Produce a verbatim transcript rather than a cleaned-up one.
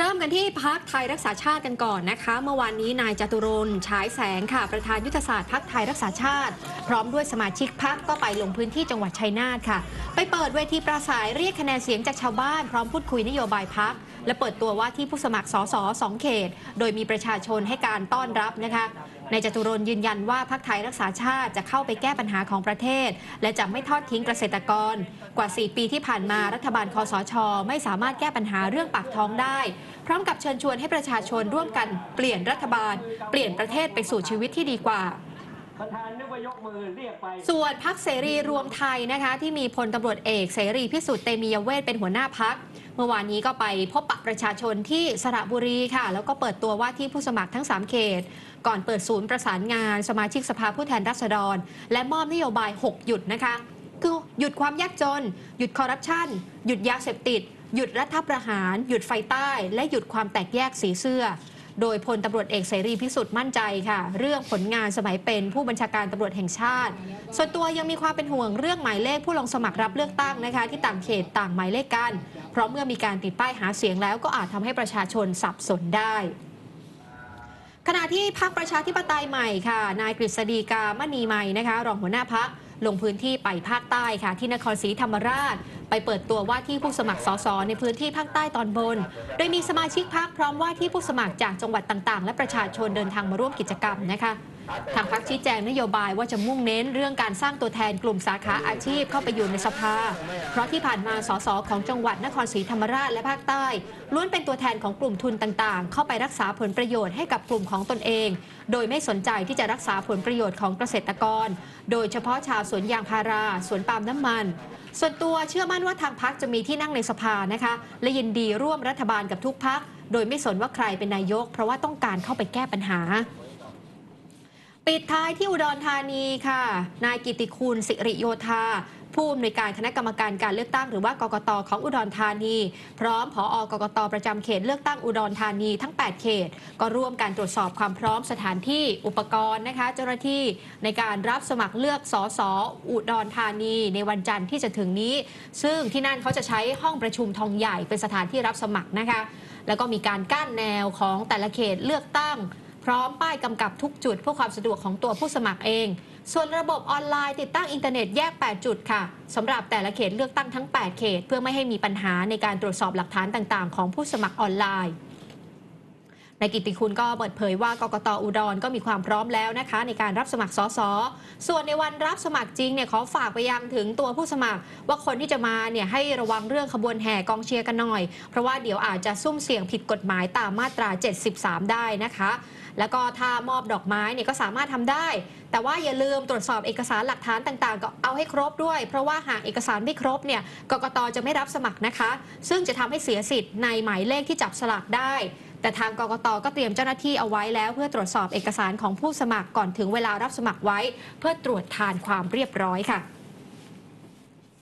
เริ่มกันที่พรรคไทยรักษาชาติกันก่อนนะคะเมื่อวานนี้นายจตุรนต์ฉายแสงค่ะประธานยุทธศาสตร์พรรคไทยรักษาชาติพร้อมด้วยสมาชิกพรรคก็ไปลงพื้นที่จังหวัดชัยนาทค่ะไปเปิดเวทีปราศรัยเรียกคะแนนเสียงจากชาวบ้านพร้อมพูดคุยนโยบายพรรคและเปิดตัวว่าที่ผู้สมัครสสสองเขตโดยมีประชาชนให้การต้อนรับนะคะนายจตุรนต์ยืนยันว่าพรรคไทยรักษาชาติจะเข้าไปแก้ปัญหาของประเทศและจะไม่ทอดทิ้งเกษตรกรกว่าสี่ปีที่ผ่านมารัฐบาลคสช.ไม่สามารถแก้ปัญหาเรื่องปากท้องได้พร้อมกับเชิญชวนให้ประชาชนร่วมกันเปลี่ยนรัฐบาลเปลี่ยนประเทศไปสู่ชีวิตที่ดีกว่าส่วนพรรคเสรีรวมไทยนะคะที่มีพลตำรวจเอกเสรีพิสุทธิ์เตมียเวทเป็นหัวหน้าพรรคเมื่อวานนี้ก็ไปพบปะประชาชนที่สระบุรีค่ะแล้วก็เปิดตัวว่าที่ผู้สมัครทั้งสามเขตก่อนเปิดศูนย์ประสานงานสมาชิกสภาผู้แทนราษฎรและมอบนโยบายหกหยุดนะคะคือหยุดความยากจนหยุดคอร์รัปชันหยุดยาเสพติดหยุดรัฐประหารหยุดไฟใต้และหยุดความแตกแยกสีเสื้อโดยพลตำรวจเอกเสรีพิสุทธิ์มั่นใจค่ะเรื่องผลงานสมัยเป็นผู้บัญชาการตำรวจแห่งชาติส่วนตัวยังมีความเป็นห่วงเรื่องหมายเลขผู้ลงสมัครรับเลือกตั้งนะคะที่ต่างเขตต่างหมายเลขกันเพราะเมื่อมีการติดป้ายหาเสียงแล้วก็อาจทำให้ประชาชนสับสนได้ขณะที่พรรคประชาธิปไตยใหม่ค่ะนายกฤษฎีกามณีไมยนะคะรองหัวหน้าพรรคลงพื้นที่ไปภาคใต้ค่ะที่นครศรีธรรมราชไปเปิดตัวว่าที่ผู้สมัครสสในพื้นที่ภาคใต้ตอนบนโดยมีสมาชิกพรรคพร้อมว่าที่ผู้สมัครจากจังหวัดต่างๆและประชาชนเดินทางมาร่วมกิจกรรมนะคะทางพรรคชี้แจงนโยบายว่าจะมุ่งเน้นเรื่องการสร้างตัวแทนกลุ่มสาขาอาชีพเข้าไปอยู่ในสภาเพราะที่ผ่านมาสสของจังหวัดนครศรีธรรมราชและภาคใต้ล้วนเป็นตัวแทนของกลุ่มทุนต่างๆเข้าไปรักษาผลประโยชน์ให้กับกลุ่มของตนเองโดยไม่สนใจที่จะรักษาผลประโยชน์ของเกษตรกรโดยเฉพาะชาวสวนยางพาราสวนปาล์มน้ำมันส่วนตัวเชื่อมั่นว่าทางพรรคจะมีที่นั่งในสภานะคะและยินดีร่วมรัฐบาลกับทุกพรรคโดยไม่สนว่าใครเป็นนายกเพราะว่าต้องการเข้าไปแก้ปัญหาปิดท้ายที่อุดรธานีค่ะนายกิติคุณสิริโยธาผู้อำนวยการคณะกรรมการการเลือกตั้งหรือว่ากกต.ของอุดรธานีพร้อมผอกกต.ประจำเขตเลือกตั้งอุดรธานีทั้งแปดเขตก็ร่วมการตรวจสอบความพร้อมสถานที่อุปกรณ์นะคะเจ้าหน้าที่ในการรับสมัครเลือกสส.อุดรธานีในวันจันทร์ที่จะถึงนี้ซึ่งที่นั่นเขาจะใช้ห้องประชุมทองใหญ่เป็นสถานที่รับสมัครนะคะแล้วก็มีการกั้นแนวของแต่ละเขตเลือกตั้งพร้อมป้ายกำกับทุกจุดเพื่อความสะดวกของตัวผู้สมัครเองส่วนระบบออนไลน์ติดตั้งอินเทอร์เน็ตแยกแปดจุดค่ะสำหรับแต่ละเขตเลือกตั้งทั้งแปดเขตเพื่อไม่ให้มีปัญหาในการตรวจสอบหลักฐานต่างๆของผู้สมัครออนไลน์นายกิติคุณก็เปิดเผยว่ากกต.อุดรก็มีความพร้อมแล้วนะคะในการรับสมัครสส.ส่วนในวันรับสมัครจริงเนี่ยขอฝากไปยังถึงตัวผู้สมัครว่าคนที่จะมาเนี่ยให้ระวังเรื่องขบวนแห่กองเชียร์กันหน่อยเพราะว่าเดี๋ยวอาจจะซุ่มเสี่ยงผิดกฎหมายตามมาตราเจ็ดสิบสามได้นะคะแล้วก็ถ้ามอบดอกไม้เนี่ยก็สามารถทำได้แต่ว่าอย่าลืมตรวจสอบเอกสารหลักฐานต่างๆก็เอาให้ครบด้วยเพราะว่าหากเอกสารไม่ครบเนี่ยกกต.จะไม่รับสมัครนะคะซึ่งจะทำให้เสียสิทธิ์ในหมายเลขที่จับสลากได้แต่ทางกกต.ก็เตรียมเจ้าหน้าที่เอาไว้แล้วเพื่อตรวจสอบเอกสารของผู้สมัครก่อนถึงเวลารับสมัครไว้เพื่อตรวจทานความเรียบร้อยค่ะ